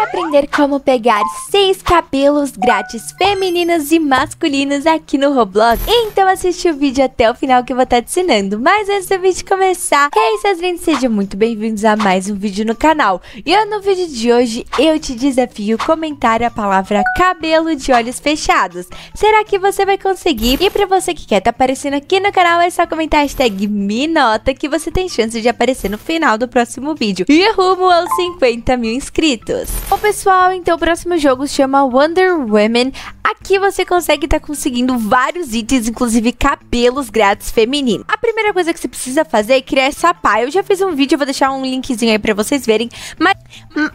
para aprender como pegar 6 cabelos grátis femininos e masculinos aqui no Roblox. Então assiste o vídeo até o final que eu vou estar te ensinando. Mas antes do vídeo começar, hey seus lindos, sejam muito bem-vindos a mais um vídeo no canal. E no vídeo de hoje eu te desafio a comentar a palavra cabelo de olhos fechados. Será que você vai conseguir? E para você que quer estar aparecendo aqui no canal, é só comentar a hashtag #MeNota que você tem chance de aparecer no final do próximo vídeo. E rumo aos 50 mil inscritos. Bom pessoal, então o próximo jogo se chama Wonder Women. Aqui você consegue estar conseguindo vários itens, inclusive cabelos grátis feminino. A primeira coisa que você precisa fazer é criar essa pá. Eu já fiz um vídeo, eu vou deixar um linkzinho aí pra vocês verem.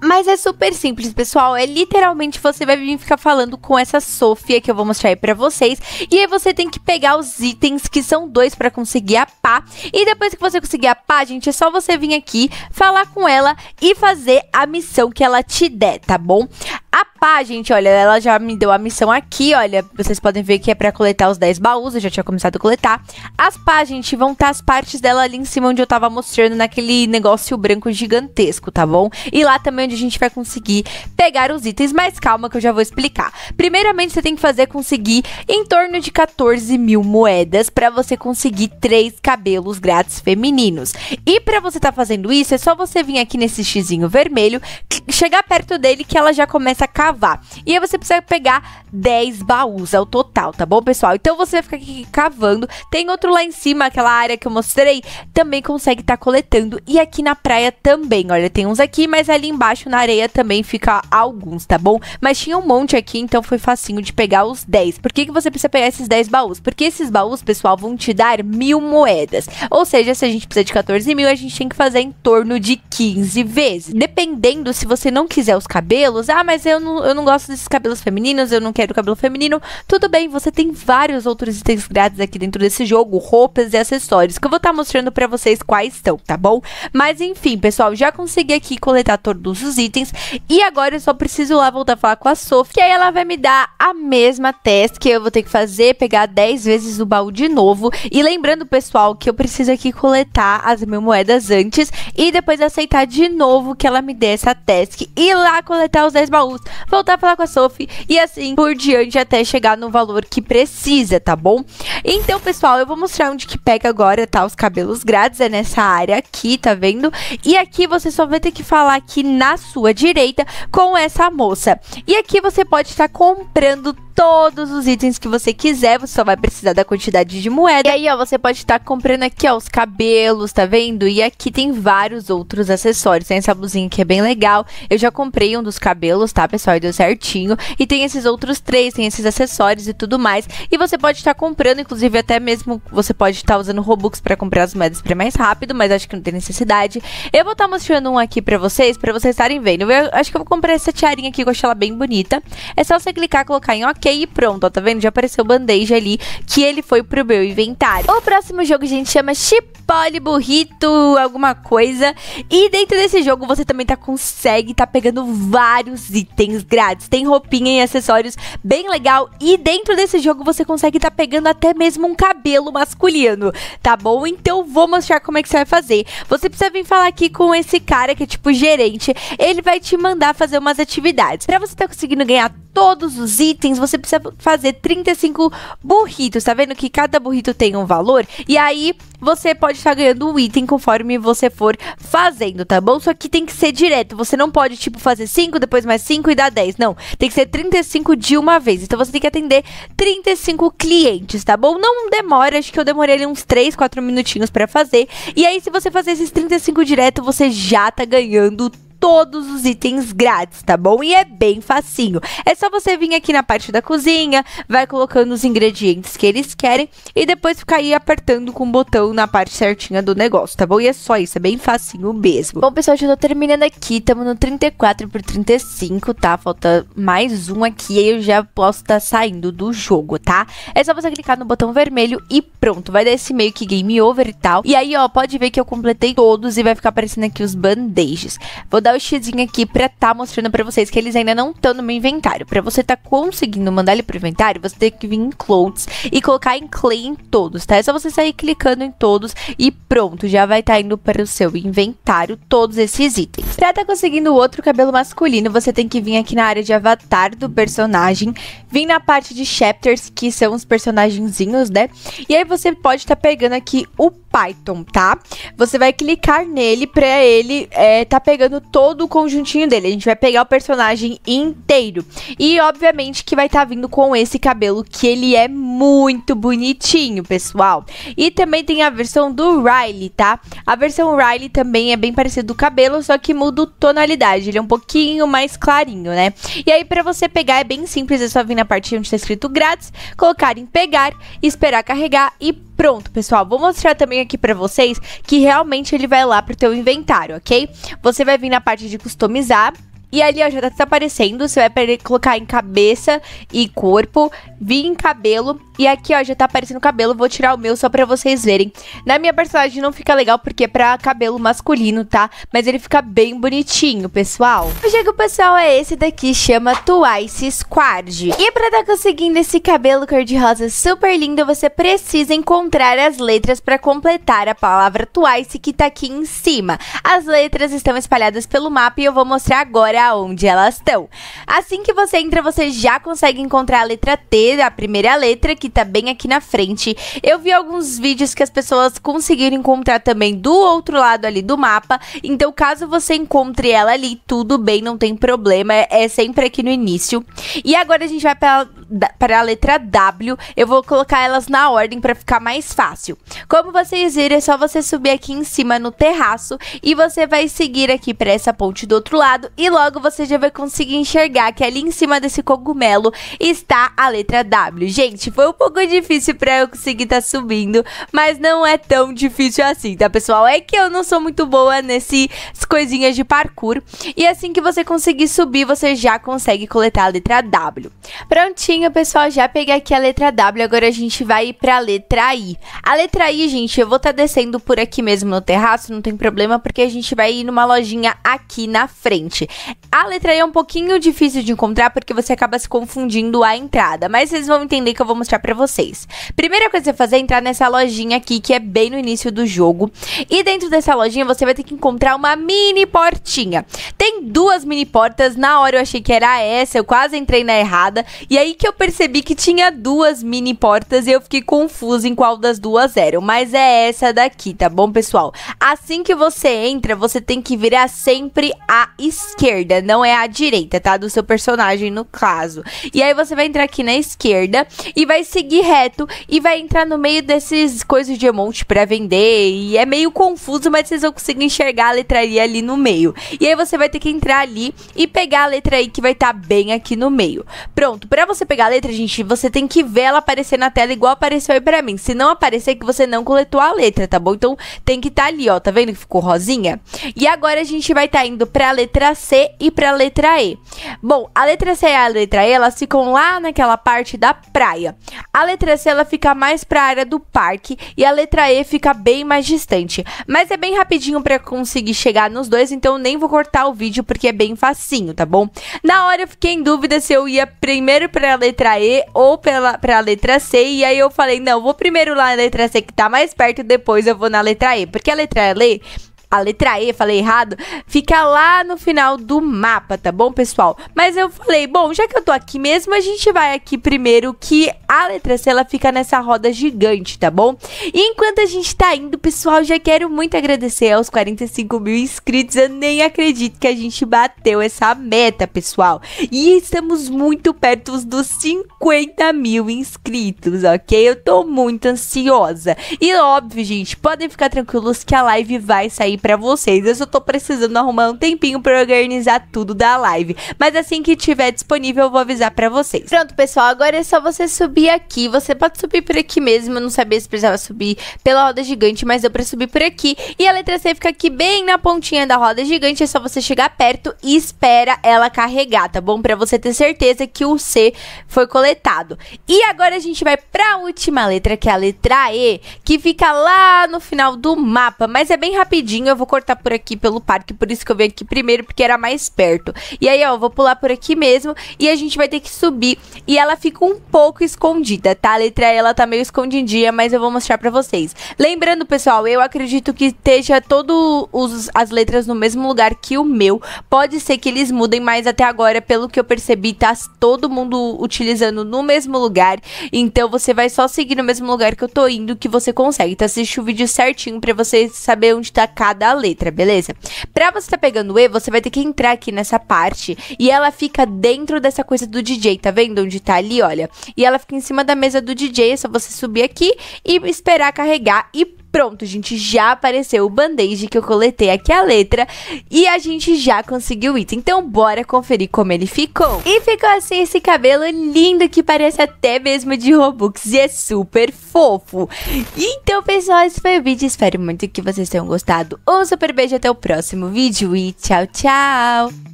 Mas é super simples, pessoal. É literalmente você vai vir ficar falando com essa Sofia que eu vou mostrar aí pra vocês. E aí você tem que pegar os itens, que são 2 pra conseguir a pá. E depois que você conseguir a pá, gente, é só você vir aqui, falar com ela e fazer a missão que ela te der, tá bom? A pá, gente, olha, ela já me deu a missão aqui, olha, vocês podem ver que é pra coletar os 10 baús, eu já tinha começado a coletar. As pá, gente, vão estar as partes dela ali em cima onde eu tava mostrando naquele negócio branco gigantesco, tá bom? E lá também onde a gente vai conseguir pegar os itens, mas calma que eu já vou explicar. Primeiramente, você tem que conseguir em torno de 14 mil moedas pra você conseguir 3 cabelos grátis femininos. E pra você tá fazendo isso, é só você vir aqui nesse xizinho vermelho, chegar perto dele que ela já começa a cavar. E aí você precisa pegar 10 baús ao total, tá bom, pessoal? Então você vai ficar aqui cavando. Tem outro lá em cima, aquela área que eu mostrei, também consegue estar coletando. E aqui na praia também, olha, tem uns aqui, mas ali embaixo na areia também fica alguns, tá bom? Mas tinha um monte aqui, então foi facinho de pegar os 10. Por que você precisa pegar esses 10 baús? Porque esses baús, pessoal, vão te dar 1000 moedas. Ou seja, se a gente precisa de 14 mil, a gente tem que fazer em torno de 15 vezes. Dependendo, se você não quiser os cabelos, ah, mas eu não gosto desses cabelos femininos, eu não quero cabelo feminino. Tudo bem, você tem vários outros itens grátis aqui dentro desse jogo, roupas e acessórios, que eu vou estar mostrando pra vocês quais estão, tá bom? Mas enfim, pessoal, já consegui aqui coletar todos os itens. E agora eu só preciso lá voltar a falar com a Sophie, que aí ela vai me dar a mesma task que eu vou ter que fazer, pegar 10 vezes o baú de novo. E lembrando, pessoal, que eu preciso aqui coletar as 1000 moedas antes e depois aceitar de novo que ela me dê essa task e lá coletar os 10 baús, voltar a falar com a Sophie e assim por diante até chegar no valor que precisa, tá bom? Então, pessoal, eu vou mostrar onde que pega agora, tá? Os cabelos grátis, é nessa área aqui, tá vendo? E aqui você só vai ter que falar aqui na sua direita com essa moça. E aqui você pode estar comprando todos os itens que você quiser, você só vai precisar da quantidade de moeda. E aí, ó, você pode estar comprando aqui, ó, os cabelos, tá vendo? E aqui tem vários outros acessórios. Tem essa blusinha que é bem legal. Eu já comprei um dos cabelos, tá, pessoal? E deu certinho. E tem esses outros 3, tem esses acessórios e tudo mais. E você pode estar comprando, inclusive até mesmo você pode estar usando Robux pra comprar as moedas pra mais rápido, mas acho que não tem necessidade. Eu vou estar mostrando um aqui pra vocês estarem vendo. Eu acho que eu vou comprar essa tiarinha aqui, que eu achei ela bem bonita. É só você clicar, colocar em OK e pronto, ó, tá vendo? Já apareceu o Band-Aid ali, que ele foi pro meu inventário. O próximo jogo, gente, chama Chipole Burrito, alguma coisa. E dentro desse jogo você também consegue tá pegando vários itens grátis. Tem roupinha e acessórios bem legal. E dentro desse jogo você consegue tá pegando até mesmo um cabelo masculino, tá bom? Então vou mostrar como é que você vai fazer. Você precisa vir falar aqui com esse cara que é tipo gerente. Ele vai te mandar fazer umas atividades. Pra você tá conseguindo ganhar todos os itens, você precisa fazer 35 burritos, tá vendo que cada burrito tem um valor? E aí você pode estar ganhando um item conforme você for fazendo, tá bom? Só que tem que ser direto, você não pode tipo fazer 5, depois mais 5 e dar 10, não. Tem que ser 35 de uma vez, então você tem que atender 35 clientes, tá bom? Não demora, acho que eu demorei ali uns 3, 4 minutinhos pra fazer. E aí se você fazer esses 35 direto, você já tá ganhando todos os itens grátis, tá bom? E é bem facinho. É só você vir aqui na parte da cozinha, vai colocando os ingredientes que eles querem e depois ficar aí apertando com o botão na parte certinha do negócio, tá bom? E é só isso, é bem facinho mesmo. Bom, pessoal, já tô terminando aqui, estamos no 34 por 35, tá? Falta mais um aqui e eu já posso estar saindo do jogo, tá? É só você clicar no botão vermelho e pronto, vai dar esse meio que game over e tal. E aí, ó, pode ver que eu completei todos e vai ficar aparecendo aqui os bandages. Vou dar dar o xizinho aqui pra tá mostrando pra vocês que eles ainda não estão no meu inventário. Pra você tá conseguindo mandar ele pro inventário, você tem que vir em clothes e colocar em clay em todos, tá? É só você sair clicando em todos e pronto, já vai tá indo para o seu inventário todos esses itens. Pra tá conseguindo outro cabelo masculino, você tem que vir aqui na área de avatar do personagem, vir na parte de chapters, que são os personagenzinhos, né? E aí você pode tá pegando aqui o Python, tá? Você vai clicar nele pra ele tá pegando todo o conjuntinho dele. A gente vai pegar o personagem inteiro. E obviamente que vai tá vindo com esse cabelo, que ele é muito bonitinho, pessoal. E também tem a versão do Riley, tá? A versão Riley também é bem parecida do cabelo, só que muda a tonalidade. Ele é um pouquinho mais clarinho, né? E aí pra você pegar é bem simples, é só vir na parte onde tá escrito grátis, colocar em pegar, esperar carregar e pronto, pessoal. Vou mostrar também aqui pra vocês que realmente ele vai lá pro teu inventário, ok? Você vai vir na parte de customizar. E ali, ó, já tá aparecendo, você vai colocar em cabeça e corpo, vir em cabelo, e aqui, ó, já tá aparecendo o cabelo, vou tirar o meu só pra vocês verem. Na minha personagem não fica legal porque é pra cabelo masculino, tá? Mas ele fica bem bonitinho, pessoal. O jogo, pessoal, é esse daqui, chama Twice Squad. E pra tá conseguindo esse cabelo cor-de-rosa super lindo, você precisa encontrar as letras pra completar a palavra Twice que tá aqui em cima. As letras estão espalhadas pelo mapa e eu vou mostrar agora onde elas estão. Assim que você entra, você já consegue encontrar a letra T, a primeira letra, que tá bem aqui na frente. Eu vi alguns vídeos que as pessoas conseguiram encontrar também do outro lado ali do mapa, então caso você encontre ela ali, tudo bem, não tem problema, é sempre aqui no início. E agora a gente vai para a letra W, eu vou colocar elas na ordem para ficar mais fácil. Como vocês viram, é só você subir aqui em cima no terraço e você vai seguir aqui para essa ponte do outro lado e logo você já vai conseguir enxergar que ali em cima desse cogumelo está a letra W. Gente, foi um pouco difícil pra eu conseguir tá subindo, mas não é tão difícil assim, tá, pessoal? É que eu não sou muito boa nessas coisinhas de parkour. E assim que você conseguir subir, você já consegue coletar a letra W. Prontinho, pessoal, já peguei aqui a letra W, agora a gente vai ir pra letra I. A letra I, gente, eu vou tá descendo por aqui mesmo no terraço, não tem problema, porque a gente vai ir numa lojinha aqui na frente. A letra I é um pouquinho difícil de encontrar porque você acaba se confundindo a entrada, mas vocês vão entender que eu vou mostrar pra vocês. Primeira coisa que você vai fazer é entrar nessa lojinha aqui, que é bem no início do jogo. E dentro dessa lojinha você vai ter que encontrar uma mini portinha. Tem duas mini portas, na hora eu achei que era essa, eu quase entrei na errada. E aí que eu percebi que tinha duas mini portas e eu fiquei confusa em qual das duas eram. Mas é essa daqui, tá bom, pessoal? Assim que você entra, você tem que virar sempre à esquerda, não é a direita, tá? Do seu personagem, no caso. E aí você vai entrar aqui na esquerda e vai seguir reto e vai entrar no meio desses coisas de emote pra vender. E é meio confuso, mas vocês vão conseguir enxergar a letra I ali no meio. E aí você vai ter que entrar ali e pegar a letra I que vai estar bem aqui no meio. Pronto, pra você pegar a letra, gente, você tem que ver ela aparecer na tela igual apareceu aí pra mim. Se não aparecer, que você não coletou a letra, tá bom? Então tem que estar ali, ó. Tá vendo que ficou rosinha? E agora a gente vai estar indo pra letra C e pra letra E. Bom, a letra C e a letra E, elas ficam lá naquela parte da praia. A letra C, ela fica mais pra área do parque e a letra E fica bem mais distante. Mas é bem rapidinho pra conseguir chegar nos dois, então nem vou cortar o vídeo porque é bem facinho, tá bom? Na hora eu fiquei em dúvida se eu ia primeiro pra letra E ou pra letra C, e aí eu falei, não, vou primeiro lá na letra C que tá mais perto, depois eu vou na letra E, porque a letra E, falei errado, fica lá no final do mapa, tá bom, pessoal? Mas eu falei, bom, já que eu tô aqui mesmo, a gente vai aqui primeiro, que a letra C, ela fica nessa roda gigante, tá bom? E enquanto a gente tá indo, pessoal, já quero muito agradecer aos 45 mil inscritos, eu nem acredito que a gente bateu essa meta, pessoal. E estamos muito perto dos 50 mil inscritos, ok? Eu tô muito ansiosa. E óbvio, gente, podem ficar tranquilos que a live vai sair pra vocês, eu só tô precisando arrumar um tempinho pra organizar tudo da live, mas assim que tiver disponível eu vou avisar pra vocês. Pronto, pessoal, agora é só você subir aqui, você pode subir por aqui mesmo, eu não sabia se precisava subir pela roda gigante, mas deu pra subir por aqui, e a letra C fica aqui bem na pontinha da roda gigante, é só você chegar perto e espera ela carregar, tá bom? Pra você ter certeza que o C foi coletado. E agora a gente vai pra última letra, que é a letra E, que fica lá no final do mapa, mas é bem rapidinho, eu vou cortar por aqui pelo parque, por isso que eu venho aqui primeiro, porque era mais perto. E aí, ó, eu vou pular por aqui mesmo e a gente vai ter que subir. E ela fica um pouco escondida, tá? A letra E, ela tá meio escondidinha, mas eu vou mostrar pra vocês. Lembrando, pessoal, eu acredito que esteja todas as letras no mesmo lugar que o meu. Pode ser que eles mudem, mas até agora, pelo que eu percebi, tá todo mundo utilizando no mesmo lugar. Então você vai só seguir no mesmo lugar que eu tô indo que você consegue. Então assiste o vídeo certinho pra você saber onde tá cada letra, beleza? Pra você tá pegando o E, você vai ter que entrar aqui nessa parte e ela fica dentro dessa coisa do DJ, tá vendo? Onde tá ali, olha. E ela fica em cima da mesa do DJ, é só você subir aqui e esperar carregar e pronto, gente, já apareceu o band-aid que eu coletei aqui a letra e a gente já conseguiu o item. Então bora conferir como ele ficou. E ficou assim esse cabelo lindo que parece até mesmo de Robux e é super fofo. Então, pessoal, esse foi o vídeo. Espero muito que vocês tenham gostado. Um super beijo, até o próximo vídeo e tchau, tchau!